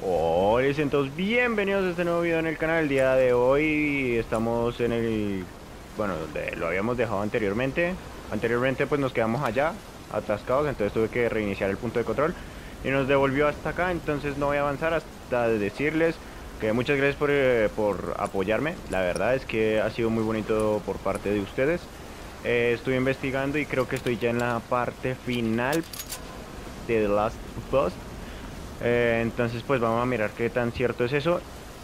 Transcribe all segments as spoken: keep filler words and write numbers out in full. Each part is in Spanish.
Hola, entonces bienvenidos a este nuevo video en el canal. El día de hoy estamos en el... Bueno, de, lo habíamos dejado anteriormente. Anteriormente pues nos quedamos allá atascados, entonces tuve que reiniciar el punto de control y nos devolvió hasta acá. Entonces no voy a avanzar hasta decirles que muchas gracias por, eh, por apoyarme. La verdad es que ha sido muy bonito por parte de ustedes. eh, Estoy investigando y creo que estoy ya en la parte final de The Last of Us. Eh, entonces pues vamos a mirar qué tan cierto es eso.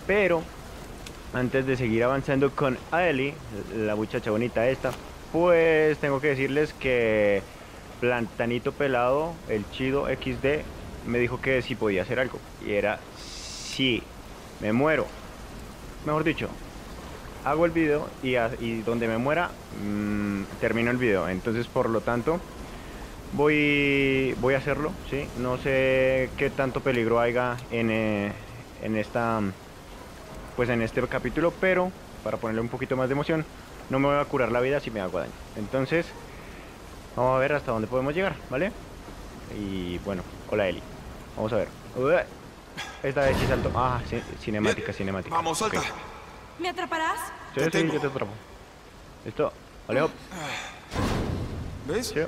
Pero antes de seguir avanzando con Ellie, la muchacha bonita esta, pues tengo que decirles que Plantanito Pelado, el chido equis de, me dijo que sí podía hacer algo. Y era sí, me muero. Mejor dicho, hago el video y, a, y donde me muera, mmm, termino el video. Entonces por lo tanto Voy, voy a hacerlo, ¿sí? No sé qué tanto peligro haya en, eh, en esta, pues en este capítulo, pero para ponerle un poquito más de emoción, no me voy a curar la vida si me hago daño. Entonces, vamos a ver hasta dónde podemos llegar, ¿vale? Y bueno, hola Eli, vamos a ver. Esta vez sí salto. Ah, sí, cinemática, cinemática. Vamos, salta. Okay. ¿Me atraparás? Sí, te sí, tengo. Yo te atrapo. Listo, vale. ¿Ves? Sí.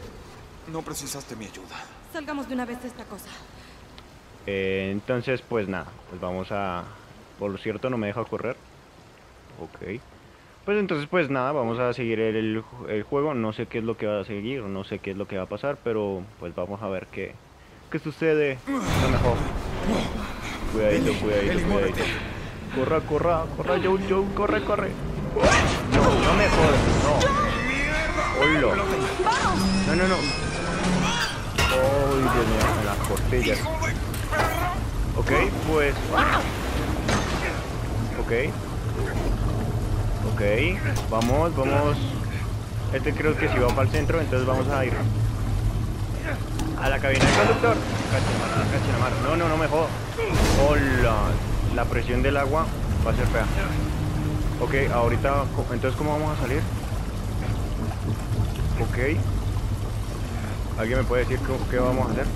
No precisaste mi ayuda. Salgamos de una vez de esta cosa. Eh, entonces, pues nada, pues vamos a... Por cierto, no me deja correr. Ok. Pues entonces, pues nada, vamos a seguir el, el juego. No sé qué es lo que va a seguir, no sé qué es lo que va a pasar, pero pues vamos a ver qué, qué sucede. No mejor. Cuidadito, cuidadito, Eli, cuidadito. Corra, corra, corra, yo, yo, corre, corre. No, no me jodas, no. Hola. No, no, no. ¡Ay, oh, Dios mío! En las costillas. Ok, pues... Ok. Ok. Vamos, vamos... Este creo que sí va para el centro, entonces vamos a ir a la cabina del conductor. Cachinamar, cachinamar. No, no, no me jodo. Hola. Oh, la presión del agua va a ser fea. Ok, ahorita... Entonces, ¿cómo vamos a salir? Ok. ¿Alguien me puede decir qué vamos a hacer?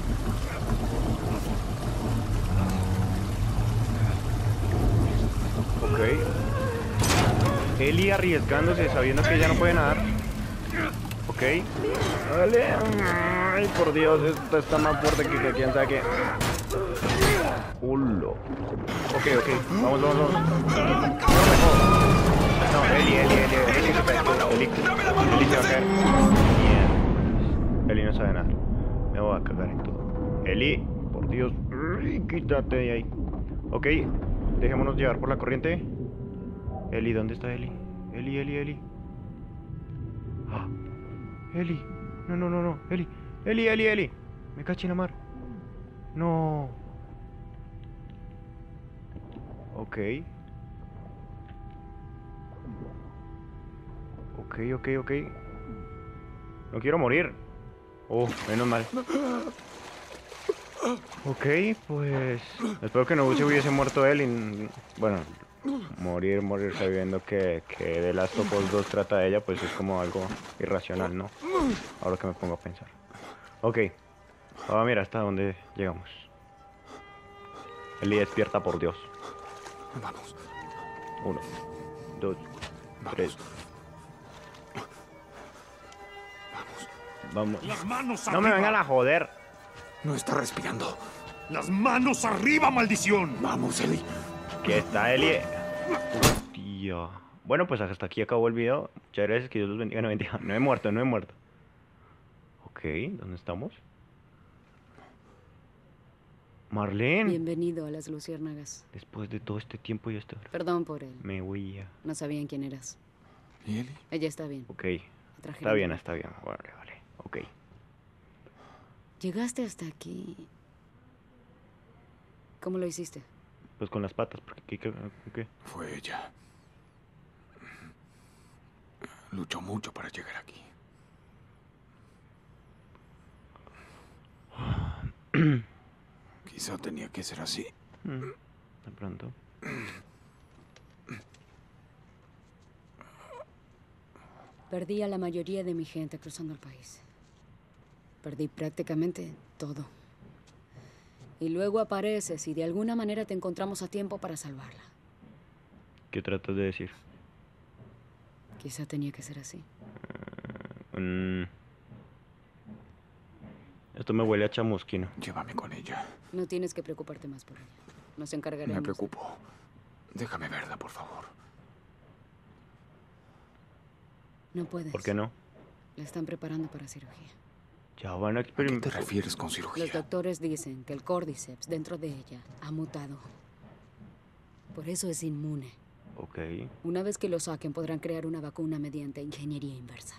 Ok. Eli arriesgándose, sabiendo que ya no puede nadar. Ok. Dale. Ay, por Dios, esto está más fuerte que, que quien saque. Hulo. Ok, ok. Vamos, vamos, vamos. No, no, Eli, Eli, Eli, Eli, Eli, Eli, Eli, Eli, Eli, Eli no sabe nada. Me voy a cagar en todo. Eli, por Dios, quítate de ahí. Ok, dejémonos llevar por la corriente. Eli, ¿dónde está Eli? Eli, Eli, Eli. ¡Ah! Eli, no, no, no, no. Eli, Eli, Eli, Eli. Me caché en la mar. No. Ok. Ok, ok, ok. No quiero morir. Oh, menos mal. Ok, pues... Espero que no hubiese muerto él y... Bueno, morir, morir sabiendo que, que The Last of Us dos trata de ella, pues es como algo irracional, ¿no? Ahora que me pongo a pensar. Ok. Ahora mira hasta dónde llegamos. Eli, despierta, por Dios. Vamos. Uno, dos, tres... Vamos. Las manos arriba. No me vengan a joder. No está respirando. Las manos arriba, maldición. Vamos, Eli. ¿Qué está, Eli? Hostia. Bueno, pues hasta aquí acabó el video. Muchas gracias, que Dios los bendiga. No, bendiga. No he muerto, no he muerto. Ok, ¿dónde estamos? Marlene. Bienvenido a las luciérnagas. Después de todo este tiempo y esta hora. Perdón por él. Me huía. No sabían quién eras. ¿Y Eli? Ella está bien. Ok. Está bien, está bien. Vale, vale. Ok. Llegaste hasta aquí. ¿Cómo lo hiciste? Pues con las patas. ¿Qué, qué, qué? Fue ella. Luchó mucho para llegar aquí. Quizá tenía que ser así. De pronto. Perdí a la mayoría de mi gente cruzando el país. Perdí prácticamente todo. Y luego apareces y de alguna manera te encontramos a tiempo para salvarla. ¿Qué tratas de decir? Quizá tenía que ser así. Uh, um... Esto me huele a chamusquino. Llévame con ella. No tienes que preocuparte más por ella. Nos encargaremos. Me preocupo. Déjame verla, por favor. No puedes. ¿Por qué no? La están preparando para cirugía. Ya van a experimentar. ¿A qué te refieres con cirugía? Los doctores dicen que el Cordyceps dentro de ella ha mutado. Por eso es inmune. Ok. Una vez que lo saquen, podrán crear una vacuna mediante ingeniería inversa.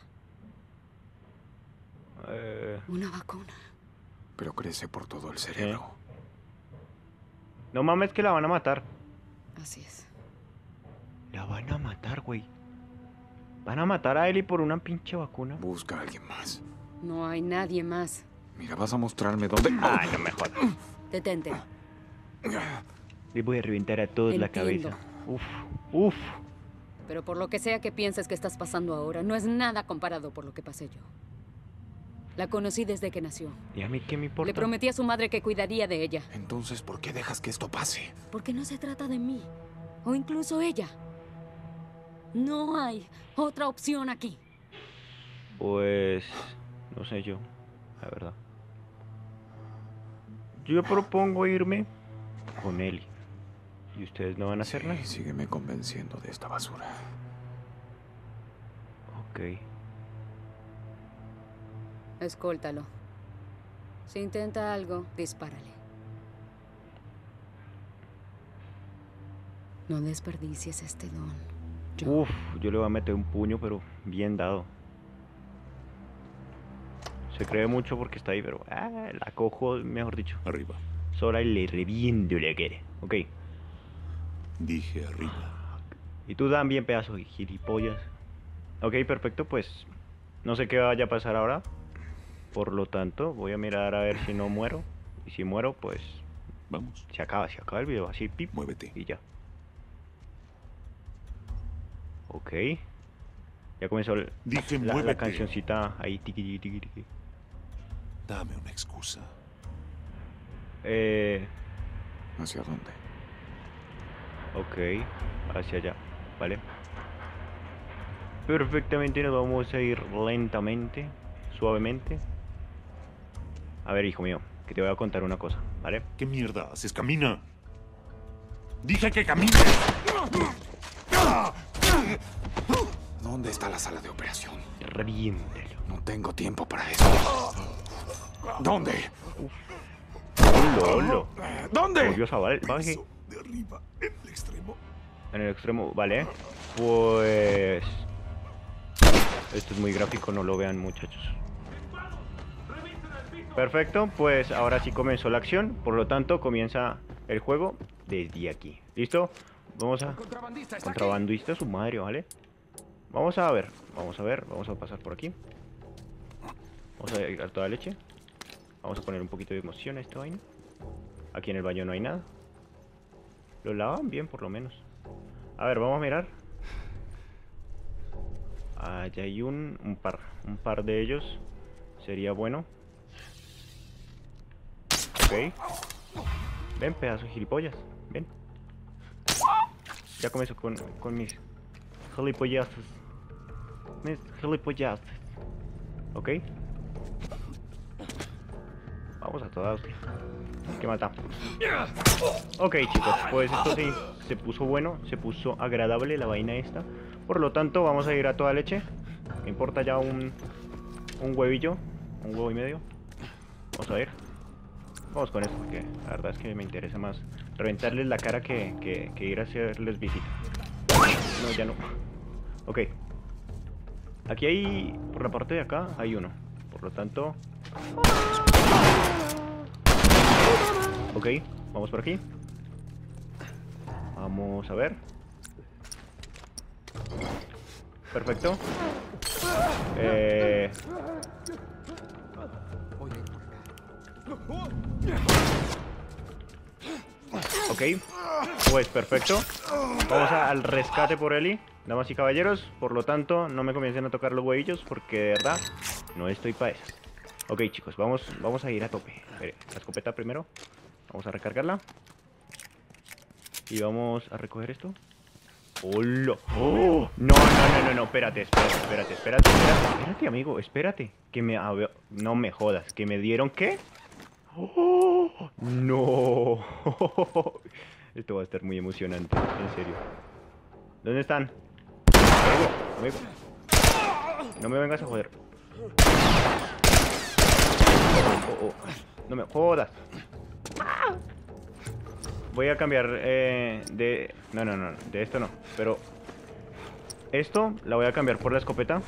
Eh... Una vacuna. Pero crece por todo el cerebro. ¿Eh? No mames, que la van a matar. Así es. La van a matar, güey. Van a matar a Ellie por una pinche vacuna. Busca a alguien más. No hay nadie más. Mira, vas a mostrarme dónde... Ay, no me jodas. Detente. Le voy a reventar a todos. Entiendo. La cabeza. Uf, uf. Pero por lo que sea que pienses que estás pasando ahora, no es nada comparado por lo que pasé yo. La conocí desde que nació. ¿Y a mí qué me importa? Le prometí a su madre que cuidaría de ella. Entonces, ¿por qué dejas que esto pase? Porque no se trata de mí. O incluso ella. No hay otra opción aquí. Pues... no sé yo, la verdad. Yo propongo irme con Ellie. ¿Y ustedes no van a hacer nada? Sí, sígueme convenciendo de esta basura. Ok. Escóltalo. Si intenta algo, dispárale. No desperdicies este don. Yo... Uf, yo le voy a meter un puño, pero bien dado. Se cree mucho porque está ahí, pero ah, la cojo, mejor dicho. Arriba. Sola y le reviento le quiere. Ok. Dije arriba. Y tú también, pedazo de gilipollas. Ok, perfecto, pues no sé qué vaya a pasar ahora. Por lo tanto, voy a mirar a ver si no muero. Y si muero, pues... Vamos. Se acaba, se acaba el video. Así, pip. Muévete. Y ya. Ok. Ya comenzó el, Dije, la, la cancioncita ahí. Tiqui, tiqui, tiqui. Dame una excusa. Eh... ¿Hacia dónde? Ok, hacia allá, ¿vale? Perfectamente, nos vamos a ir lentamente, suavemente. A ver, hijo mío, que te voy a contar una cosa, ¿vale? ¿Qué mierda haces? ¡Camina! ¡Dije que camines! ¿Dónde está la sala de operación? Reviéntelo. No tengo tiempo para eso. ¿Dónde? Uf. Lolo. ¿Dónde? Curiosa, vale. Baje. De arriba, en el extremo. En el extremo, vale. Pues... esto es muy gráfico, no lo vean, muchachos. Perfecto, pues ahora sí comenzó la acción. Por lo tanto, comienza el juego desde aquí. ¿Listo? Vamos a... Contrabandista, Contrabandista su madre, ¿vale? Vamos a ver, vamos a ver, vamos a pasar por aquí. Vamos a agregar toda la leche. Vamos a poner un poquito de emoción a esta vaina. Aquí en el baño no hay nada. Lo lavan bien, por lo menos. A ver, vamos a mirar. Allá hay un, un par, un par de ellos. Sería bueno. Ok. Ven, pedazos de gilipollas, ven. Ya comienzo con, con mis gilipollazos. Mis gilipollazos. Ok. Vamos a todas. Que mata. Ok, chicos, pues esto sí, se puso bueno, se puso agradable la vaina esta. Por lo tanto, vamos a ir a toda leche. Me importa ya un, un huevillo, un huevo y medio. Vamos a ver. Vamos con esto, porque la verdad es que me interesa más reventarles la cara que, que, que ir a hacerles visita. No, ya no. Ok. Aquí hay, por la parte de acá, hay uno. Por lo tanto... Ok, vamos por aquí. Vamos a ver. Perfecto. Eh... Ok, pues perfecto. Vamos a, al rescate por Ellie. Damas y caballeros, por lo tanto, no me comiencen a tocar los huevillos, porque de verdad no estoy para eso. Ok, chicos, vamos, vamos a ir a tope. A ver, la escopeta primero. Vamos a recargarla. Y vamos a recoger esto. ¡Hola! ¡Oh! No, no, no, no, no, espérate, espérate, espérate, espérate, espérate, espérate, amigo, espérate. Que me... No me jodas, ¿que me dieron qué? ¡Oh! ¡No! Esto va a estar muy emocionante, en serio. ¿Dónde están? Amigo, amigo. No me vengas a joder. Oh, oh. No me jodas. Voy a cambiar eh, de... No, no, no, de esto no. Pero esto la voy a cambiar por la escopeta.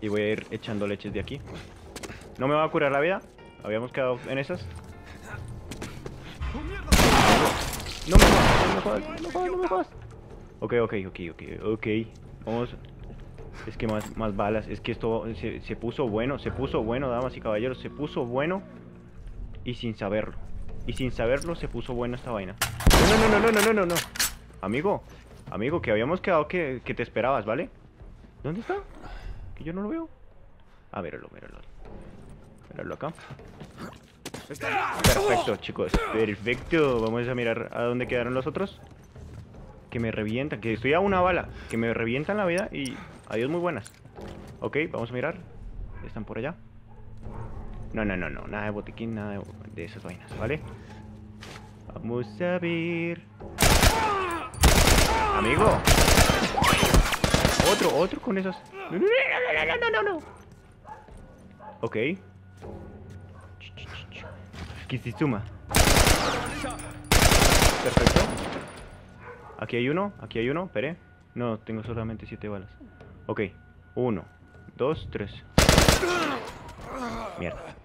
Y voy a ir echando leches de aquí. No me va a curar la vida. Habíamos quedado en esas. No me jodas, no me jodas, no me jodas, no me jodas. Ok, ok, ok, ok, ok. Vamos. Es que más, más balas. Es que esto se, se puso bueno, se puso bueno, damas y caballeros. Se puso bueno. Y sin saberlo. Y sin saberlo se puso buena esta vaina. No, no, no, no, no, no, no, no. Amigo, amigo, que habíamos quedado que, que te esperabas, ¿vale? ¿Dónde está? Que yo no lo veo. Ah, míralo, míralo. Míralo acá. Perfecto, chicos, perfecto. Vamos a mirar a dónde quedaron los otros. Que me revientan, que estoy a una bala. Que me revientan la vida y... Adiós, muy buenas. Ok, vamos a mirar. Están por allá. No, no, no, no, nada de botiquín, nada de, de esas vainas, ¿vale? Vamos a ver. Amigo. Otro, otro con esos. No, no, no, no, no, no. Ok. Kizitsuma. Perfecto. Aquí hay uno, aquí hay uno, espere. No, tengo solamente siete balas. Ok, uno, dos, tres. Mierda.